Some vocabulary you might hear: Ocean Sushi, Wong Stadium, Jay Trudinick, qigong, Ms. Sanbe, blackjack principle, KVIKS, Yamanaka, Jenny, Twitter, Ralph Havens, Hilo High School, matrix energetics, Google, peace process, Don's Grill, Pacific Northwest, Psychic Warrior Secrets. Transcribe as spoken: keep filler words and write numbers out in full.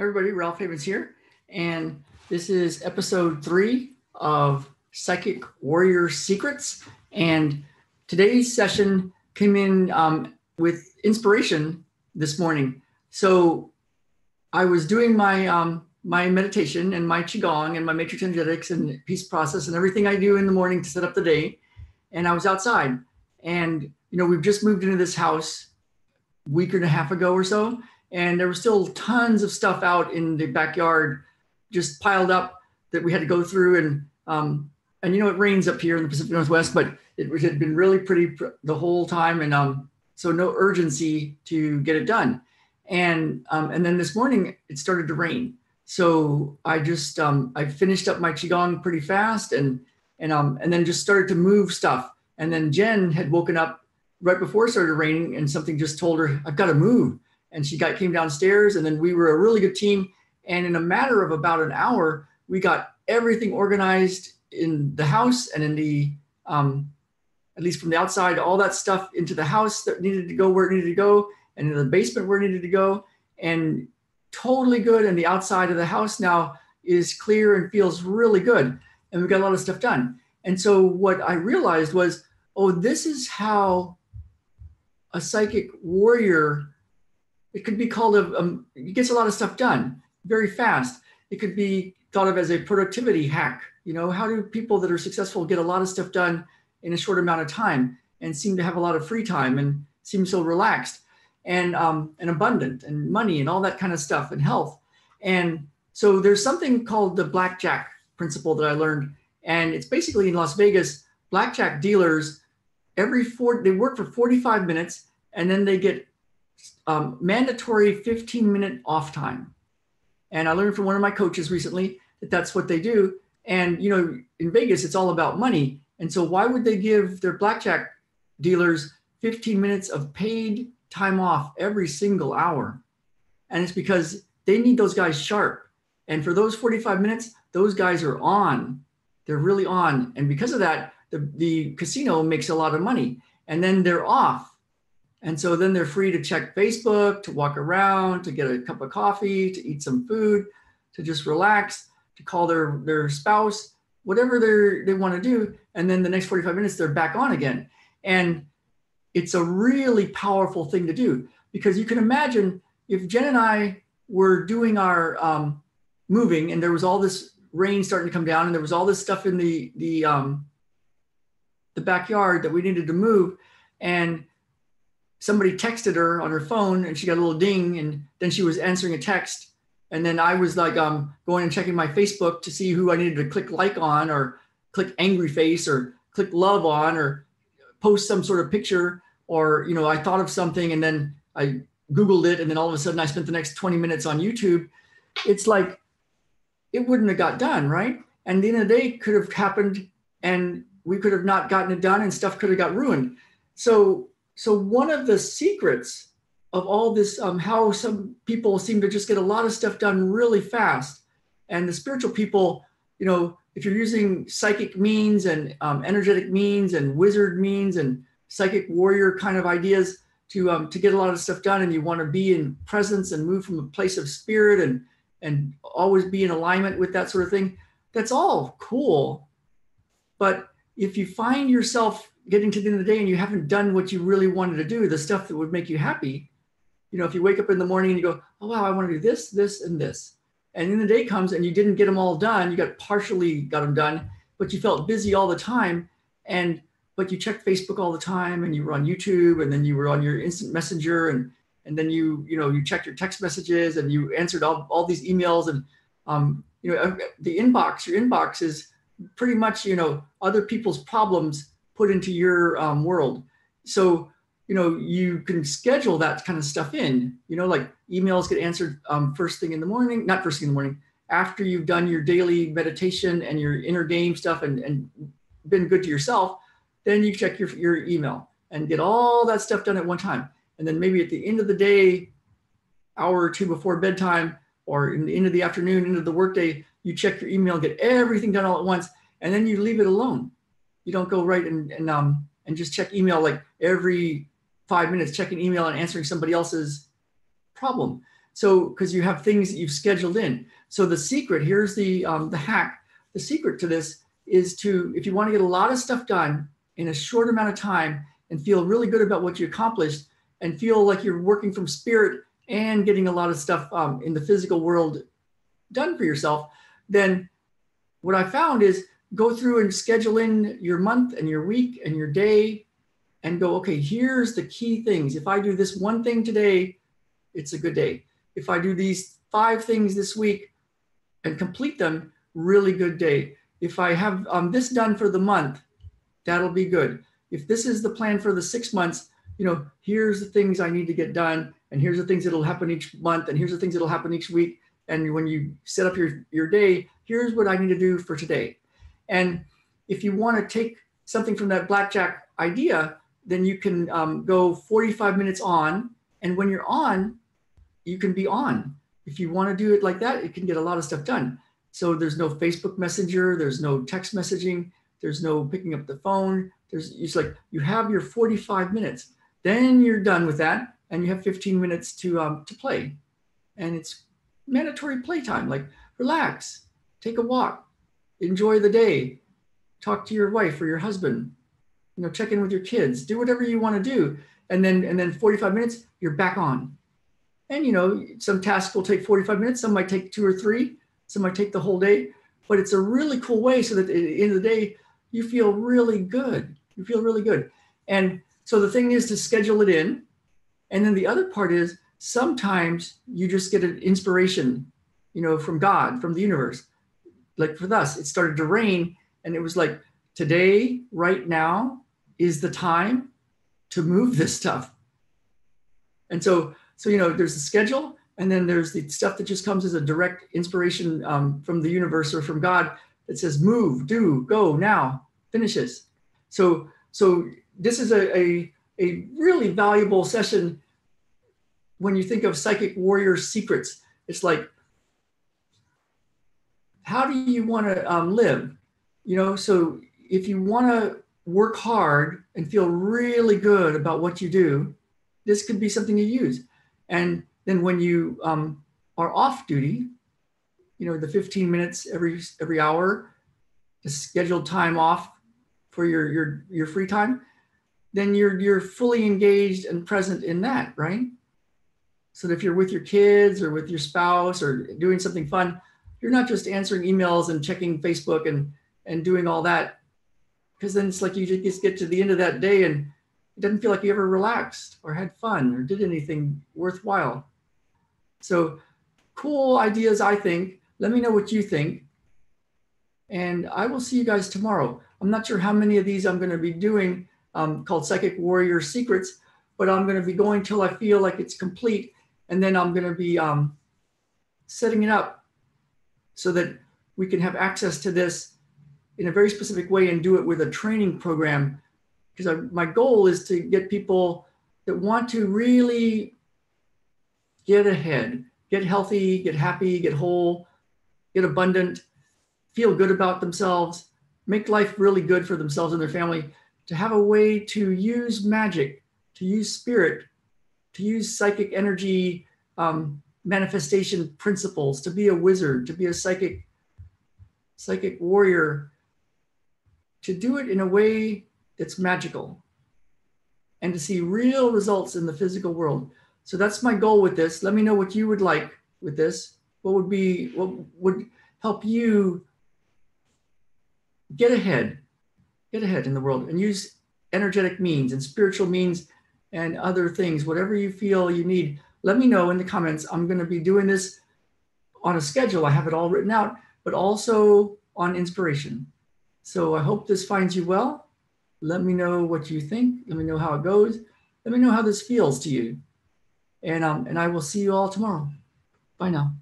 Everybody, Ralph Havens here, and this is episode three of Psychic Warrior Secrets, and today's session came in um, with inspiration this morning. So I was doing my, um, my meditation and my qigong and my matrix energetics and peace process and everything I do in the morning to set up the day, and I was outside, and you know, we've just moved into this house a week and a half ago or so. And there was still tons of stuff out in the backyard, just piled up that we had to go through. And, um, and you know, it rains up here in the Pacific Northwest, but it, it had been really pretty pr the whole time. And um, so no urgency to get it done. And, um, and then this morning it started to rain. So I just, um, I finished up my qigong pretty fast and, and, um, and then just started to move stuff. And then Jen had woken up right before it started raining and something just told her, I've got to move. And she got came downstairs, and then we were a really good team. And in a matter of about an hour, we got everything organized in the house and in the, um, at least from the outside, all that stuff into the house that needed to go where it needed to go, and in the basement where it needed to go, and totally good. And the outside of the house now is clear and feels really good. And we got a lot of stuff done. And so what I realized was, oh, this is how a psychic warrior, it could be called, a, um, it gets a lot of stuff done very fast. It could be thought of as a productivity hack. You know, how do people that are successful get a lot of stuff done in a short amount of time and seem to have a lot of free time and seem so relaxed and, um, and abundant and money and all that kind of stuff and health. And so there's something called the blackjack principle that I learned. And it's basically in Las Vegas, blackjack dealers, every four, they work for forty-five minutes and then they get Um, mandatory fifteen minute off time. And I learned from one of my coaches recently that that's what they do. And, you know, in Vegas, it's all about money. And so why would they give their blackjack dealers fifteen minutes of paid time off every single hour? And it's because they need those guys sharp. And for those forty-five minutes, those guys are on. They're really on. And because of that, the, the casino makes a lot of money. And then they're off. And so then they're free to check Facebook, to walk around, to get a cup of coffee, to eat some food, to just relax, to call their, their spouse, whatever they're, they want to do. And then the next forty-five minutes, they're back on again. And it's a really powerful thing to do, because you can imagine if Jen and I were doing our um, moving and there was all this rain starting to come down and there was all this stuff in the, the, um, the backyard that we needed to move, and somebody texted her on her phone and she got a little ding, and then she was answering a text. And then I was like, um, going and checking my Facebook to see who I needed to click like on, or click angry face, or click love on, or post some sort of picture, or, you know, I thought of something and then I Googled it. And then all of a sudden I spent the next twenty minutes on YouTube. It's like, it wouldn't have got done. Right. And the end of the day could have happened and we could have not gotten it done and stuff could have got ruined. So So one of the secrets of all this, um, how some people seem to just get a lot of stuff done really fast, and the spiritual people, you know, if you're using psychic means and um, energetic means and wizard means and psychic warrior kind of ideas to um, to get a lot of stuff done, and you want to be in presence and move from a place of spirit and and always be in alignment with that sort of thing, that's all cool. But if you find yourself getting to the end of the day and you haven't done what you really wanted to do, the stuff that would make you happy. You know, if you wake up in the morning and you go, oh, wow, I want to do this, this, and this. And then the day comes and you didn't get them all done. You got partially got them done, but you felt busy all the time. And, but you checked Facebook all the time, and you were on YouTube, and then you were on your instant messenger. And, and then you, you know, you checked your text messages and you answered all, all these emails, and, um, you know, the inbox, your inbox is pretty much, you know, other people's problems put into your um, world. So, you know, you can schedule that kind of stuff in, you know, like emails get answered um, first thing in the morning, not first thing in the morning, after you've done your daily meditation and your inner game stuff and, and been good to yourself, then you check your, your email and get all that stuff done at one time. And then maybe at the end of the day, hour or two before bedtime, or in the end of the afternoon, end of the workday, you check your email, get everything done all at once, and then you leave it alone. You don't go right and, and, um, and just check email like every five minutes, check an email and answering somebody else's problem. So, because you have things that you've scheduled in. So the secret, here's the, um, the hack. The secret to this is to, if you want to get a lot of stuff done in a short amount of time and feel really good about what you accomplished and feel like you're working from spirit and getting a lot of stuff um, in the physical world done for yourself, then what I found is go through and schedule in your month and your week and your day and go, okay, here's the key things. If I do this one thing today, it's a good day. If I do these five things this week and complete them, really good day. If I have um, this done for the month, that'll be good. If this is the plan for the six months, you know, here's the things I need to get done. And here's the things that'll happen each month. And here's the things that'll happen each week. And when you set up your, your day, here's what I need to do for today. And if you want to take something from that blackjack idea, then you can um, go forty-five minutes on. And when you're on, you can be on. If you want to do it like that, it can get a lot of stuff done. So there's no Facebook Messenger. There's no text messaging. There's no picking up the phone. There's it's like you have your forty-five minutes. Then you're done with that. And you have fifteen minutes to, um, to play. And it's mandatory playtime. Like relax, take a walk, enjoy the day, talk to your wife or your husband, you know, check in with your kids, do whatever you want to do. And then, and then forty-five minutes, you're back on. And, you know, some tasks will take forty-five minutes. Some might take two or three. Some might take the whole day, but it's a really cool way so that at the end of the day, you feel really good. You feel really good. And so the thing is to schedule it in. And then the other part is sometimes you just get an inspiration, you know, from God, from the universe. Like with us, it started to rain and it was like, today, right now is the time to move this stuff. And so, so, you know, there's the schedule and then there's the stuff that just comes as a direct inspiration um, from the universe or from God that says, move, do, go now, finish this. So, so this is a, a, a really valuable session. When you think of Psychic Warrior Secrets, it's like, how do you want to um, live? You know, so if you want to work hard and feel really good about what you do, this could be something you use. And then when you um, are off duty, you know, the fifteen minutes every every hour, the scheduled time off for your your your free time, then you're you're fully engaged and present in that, right? So that if you're with your kids or with your spouse or doing something fun, you're not just answering emails and checking Facebook and, and doing all that. Because then it's like you just get to the end of that day and it doesn't feel like you ever relaxed or had fun or did anything worthwhile. So cool ideas, I think. Let me know what you think. And I will see you guys tomorrow. I'm not sure how many of these I'm going to be doing um, called Psychic Warrior Secrets, but I'm going to be going till I feel like it's complete. And then I'm going to be um, setting it up so that we can have access to this in a very specific way and do it with a training program. Because my goal is to get people that want to really get ahead, get healthy, get happy, get whole, get abundant, feel good about themselves, make life really good for themselves and their family, to have a way to use magic, to use spirit, to use psychic energy um, manifestation principles, to be a wizard, to be a psychic psychic warrior, to do it in a way that's magical and to see real results in the physical world. So that's my goal with this. Let me know what you would like with this. What would be, what would help you get ahead, get ahead in the world and use energetic means and spiritual means and other things, whatever you feel you need, let me know in the comments. I'm going to be doing this on a schedule. I have it all written out, but also on inspiration. So I hope this finds you well. Let me know what you think. Let me know how it goes. Let me know how this feels to you. And, um, and I will see you all tomorrow. Bye now.